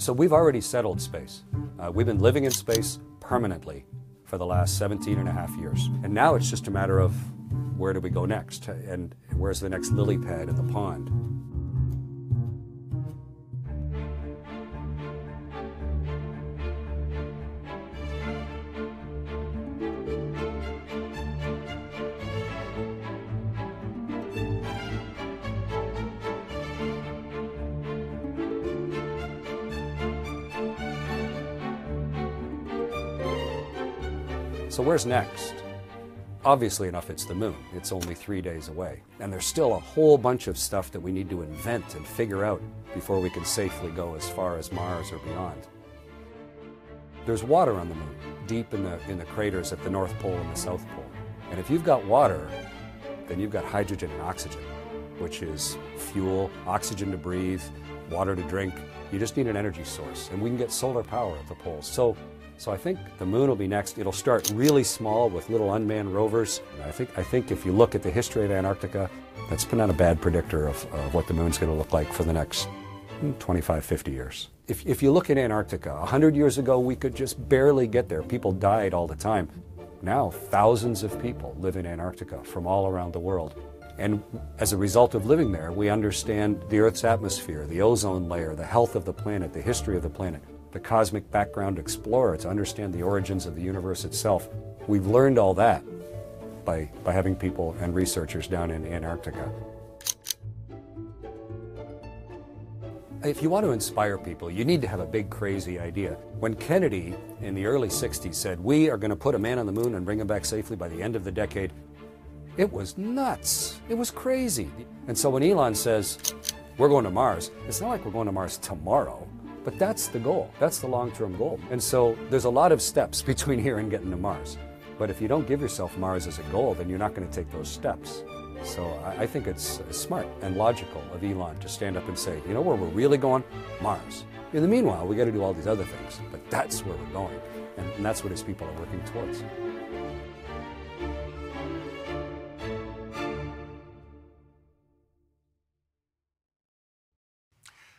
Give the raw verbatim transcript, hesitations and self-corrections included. So we've already settled space. Uh, we've been living in space permanently for the last seventeen and a half years. And now it's just a matter of where do we go next? And where's the next lily pad in the pond? So where's next? Obviously enough, it's the moon. It's only three days away. And there's still a whole bunch of stuff that we need to invent and figure out before we can safely go as far as Mars or beyond. There's water on the moon, deep in the, in the craters at the North Pole and the South Pole. And if you've got water, then you've got hydrogen and oxygen, which is fuel, oxygen to breathe, water to drink. You just need an energy source. And we can get solar power at the poles. So So I think the moon will be next. It'll start really small with little unmanned rovers. And I think, I think if you look at the history of Antarctica, that's been not a bad predictor of, of what the moon's going to look like for the next twenty-five, fifty years. If, if you look at Antarctica, a hundred years ago, we could just barely get there. People died all the time. Now, thousands of people live in Antarctica from all around the world. And as a result of living there, we understand the Earth's atmosphere, the ozone layer, the health of the planet, the history of the planet, the Cosmic Background Explorer to understand the origins of the universe itself. We've learned all that by, by having people and researchers down in Antarctica. If you want to inspire people, you need to have a big, crazy idea. When Kennedy in the early sixties said, "We are going to put a man on the moon and bring him back safely by the end of the decade," it was nuts. It was crazy. And so when Elon says, "We're going to Mars," it's not like we're going to Mars tomorrow. But that's the goal. That's the long-term goal. And so there's a lot of steps between here and getting to Mars. But if you don't give yourself Mars as a goal, then you're not going to take those steps. So I think it's smart and logical of Elon to stand up and say, you know where we're really going? Mars. In the meanwhile, we got to do all these other things. But that's where we're going. And that's what his people are working towards.